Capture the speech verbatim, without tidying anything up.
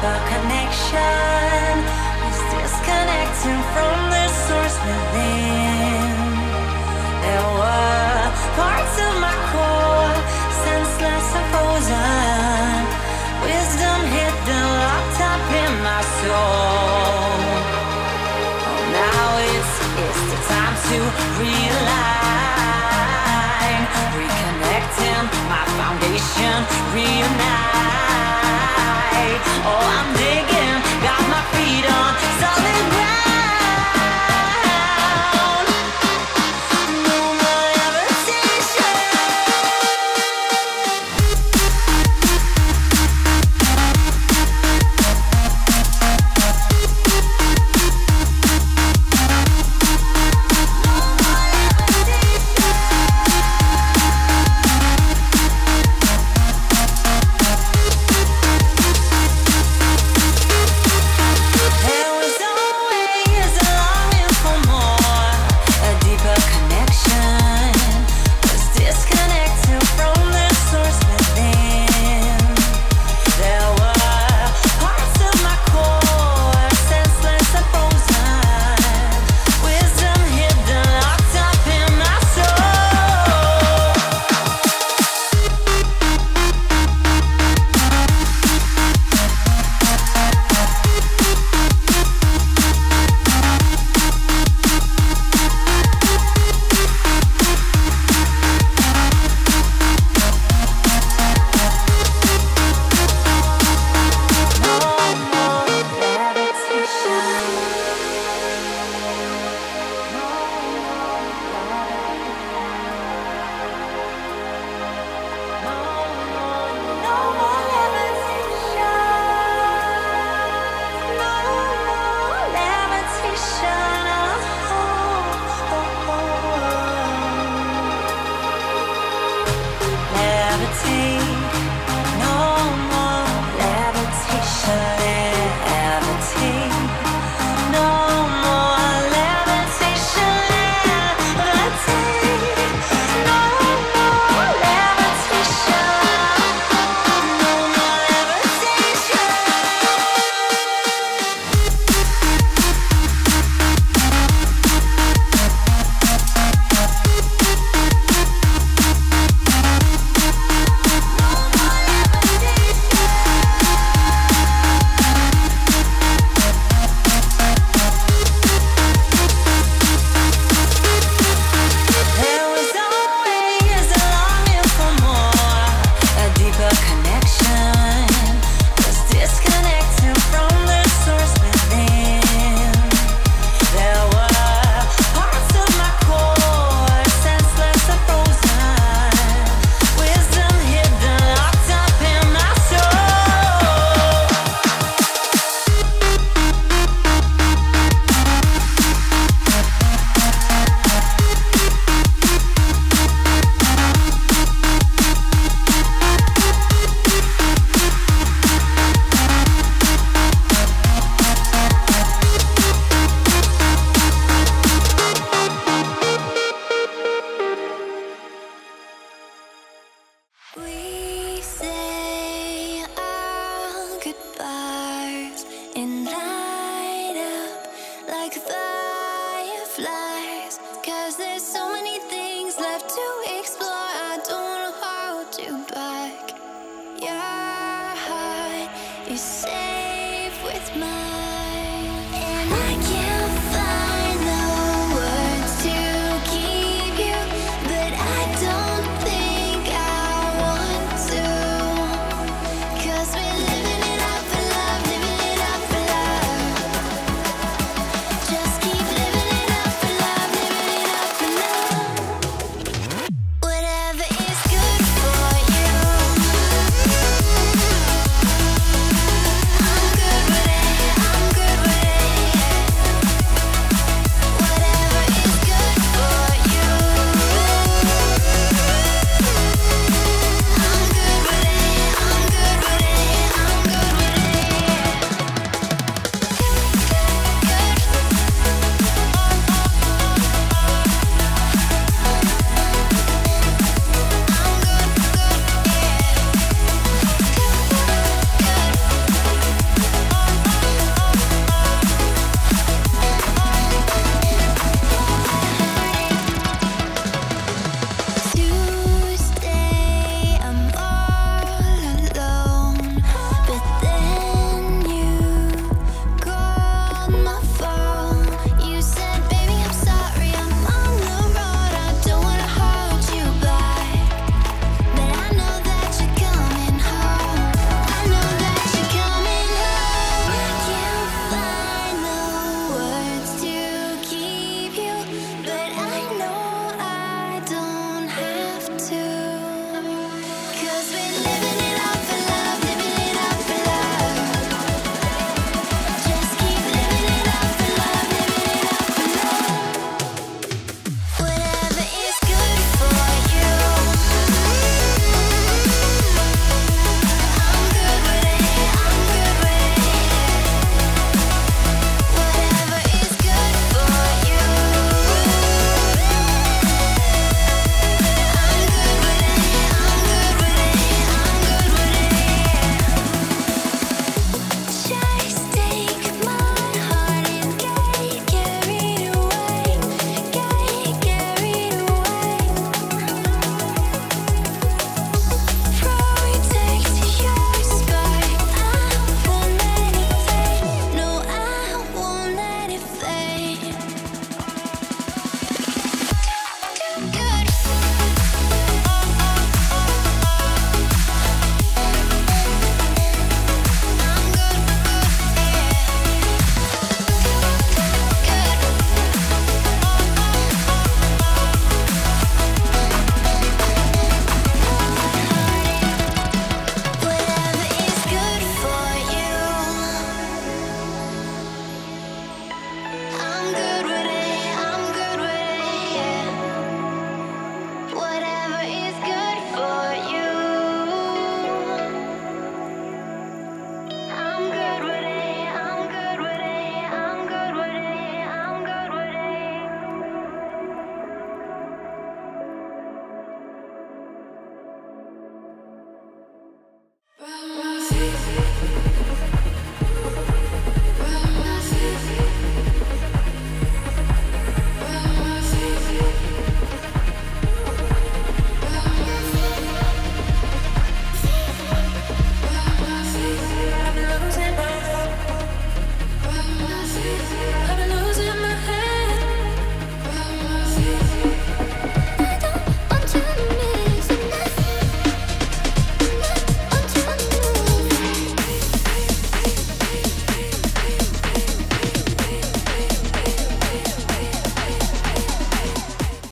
deep our connection is disconnecting from the source within. There were parts of my core, senseless and frozen. Wisdom hidden, locked up in my soul. Oh, now it's, it's the time to realign. Reconnecting my foundation, reunite. Oh, I'm digging, got my feet on solid ground. Safe with my